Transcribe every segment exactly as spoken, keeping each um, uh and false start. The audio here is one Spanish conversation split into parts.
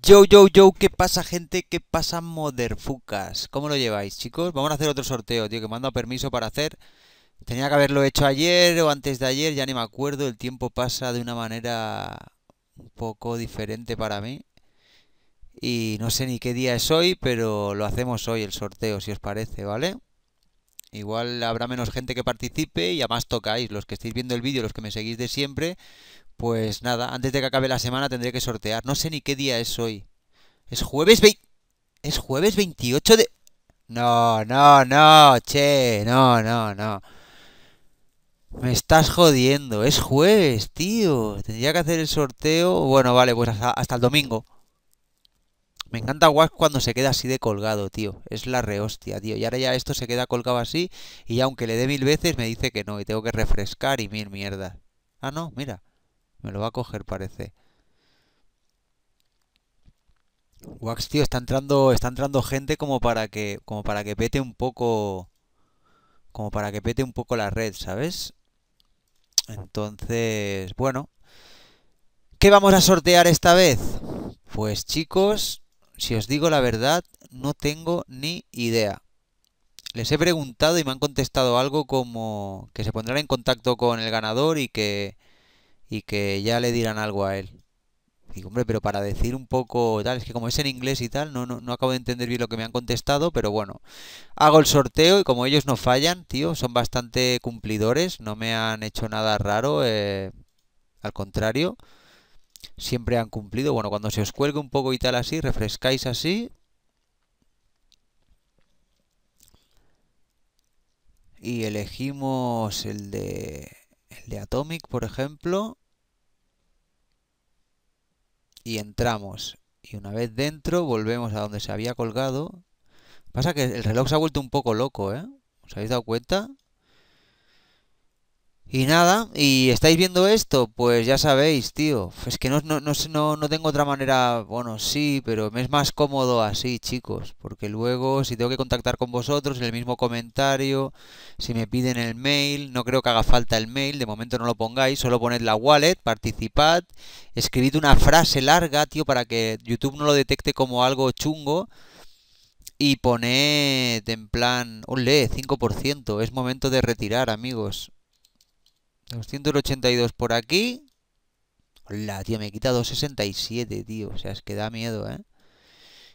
Yo, yo, yo, ¿qué pasa, gente? ¿Qué pasa, motherfuckers? ¿Cómo lo lleváis, chicos? Vamos a hacer otro sorteo, tío, que me han dado permiso para hacer. Tenía que haberlo hecho ayer o antes de ayer, ya ni me acuerdo. El tiempo pasa de una manera un poco diferente para mí. Y no sé ni qué día es hoy, pero lo hacemos hoy, el sorteo, si os parece, ¿vale? Igual habrá menos gente que participe y además tocáis. Los que estáis viendo el vídeo, los que me seguís de siempre, pues nada, antes de que acabe la semana tendré que sortear. No sé ni qué día es hoy. Es jueves veinte... Es jueves veintiocho de... No, no, no, che, no, no, no. Me estás jodiendo. Es jueves, tío. Tendría que hacer el sorteo... Bueno, vale, pues hasta, hasta el domingo. Me encanta Wax cuando se queda así de colgado, tío. Es la rehostia, tío. Y ahora ya esto se queda colgado así. Y aunque le dé mil veces, me dice que no. Y tengo que refrescar y mil mierdas. Ah, no, mira. Me lo va a coger, parece. Wax, tío, está entrando, está entrando gente como para que, como para que pete un poco, como para que pete un poco la red, ¿sabes? Entonces, bueno. ¿Qué vamos a sortear esta vez? Pues, chicos... Si os digo la verdad, no tengo ni idea. Les he preguntado y me han contestado algo como que se pondrán en contacto con el ganador y que y que ya le dirán algo a él. Digo, hombre, pero para decir un poco tal, es que como es en inglés y tal, no, no, no acabo de entender bien lo que me han contestado, pero bueno. Hago el sorteo y como ellos no fallan, tío, son bastante cumplidores, no me han hecho nada raro, eh, al contrario. Siempre han cumplido. Bueno, cuando se os cuelgue un poco y tal así, refrescáis así. Y elegimos el de, el de Atomic, por ejemplo. Y entramos. Y una vez dentro, volvemos a donde se había colgado. Pasa que el reloj se ha vuelto un poco loco, ¿eh? ¿Os habéis dado cuenta? Y nada, y estáis viendo esto, pues ya sabéis, tío. Es que no, no, no, no tengo otra manera, bueno, sí, pero me es más cómodo así, chicos. Porque luego, si tengo que contactar con vosotros, en el mismo comentario, si me piden el mail, no creo que haga falta el mail, de momento no lo pongáis, solo poned la wallet, participad, escribid una frase larga, tío, para que YouTube no lo detecte como algo chungo. Y poned en plan, ole, cinco por ciento, es momento de retirar, amigos. doscientos ochenta y dos por aquí. Hola, tío, me quita doscientos sesenta y siete, tío. O sea, es que da miedo, ¿eh?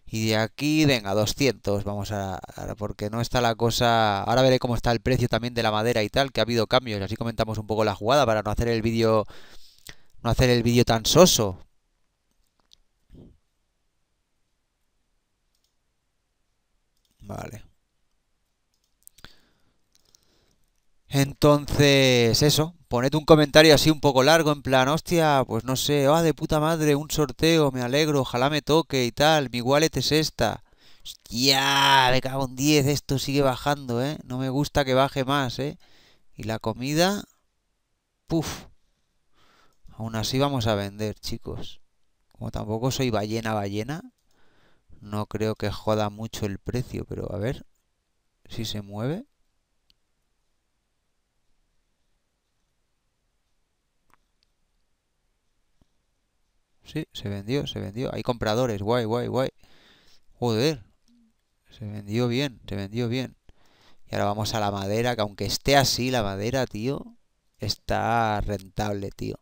Y de aquí, venga, doscientos. Vamos a... Porque no está la cosa... Ahora veré cómo está el precio también de la madera y tal, que ha habido cambios. Así comentamos un poco la jugada para no hacer el vídeo... No hacer el vídeo tan soso. Vale. Entonces, eso. Poned un comentario así un poco largo, en plan, hostia, pues no sé, ah, de puta madre, un sorteo, me alegro, ojalá me toque y tal, mi wallet es esta. Hostia, me cago en diez, esto sigue bajando, ¿eh? No me gusta que baje más, ¿eh? Y la comida, puf. Aún así vamos a vender, chicos. Como tampoco soy ballena, ballena, no creo que joda mucho el precio, pero a ver si se mueve. Sí, se vendió, se vendió. Hay compradores, guay, guay, guay. Joder, se vendió bien, se vendió bien. Y ahora vamos a la madera, que aunque esté así la madera, tío, está rentable, tío.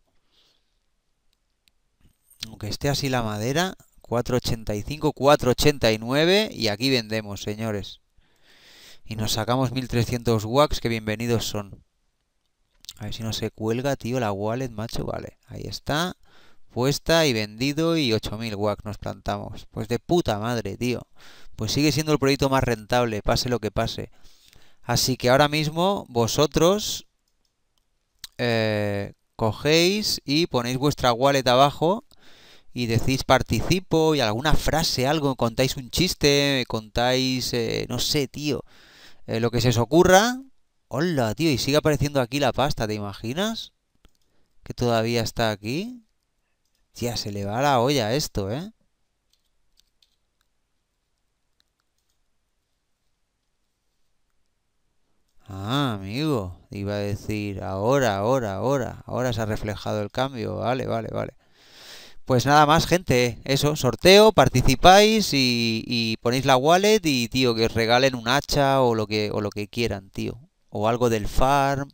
Aunque esté así la madera, cuatro ochenta y cinco, cuatro ochenta y nueve y aquí vendemos, señores. Y nos sacamos mil trescientos wax, que bienvenidos son. A ver si no se cuelga, tío, la wallet, macho, vale. Ahí está. Puesta y vendido y ocho mil wax nos plantamos. Pues de puta madre, tío. Pues sigue siendo el proyecto más rentable, pase lo que pase. Así que ahora mismo vosotros eh, cogéis y ponéis vuestra wallet abajo y decís participo y alguna frase, algo, contáis un chiste, contáis, eh, no sé, tío, eh, lo que se os ocurra. Hola, tío, y sigue apareciendo aquí la pasta, ¿te imaginas? Que todavía está aquí. Tía, se le va la olla esto, ¿eh? Ah, amigo. Iba a decir, ahora, ahora, ahora. Ahora se ha reflejado el cambio. Vale, vale, vale. Pues nada más, gente, eso, sorteo, participáis y, y ponéis la wallet y, tío, que os regalen un hacha o lo que, o lo que quieran, tío. O algo del farm,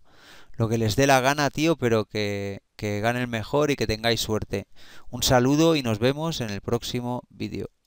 lo que les dé la gana, tío, pero que, que ganen mejor y que tengáis suerte. Un saludo y nos vemos en el próximo vídeo.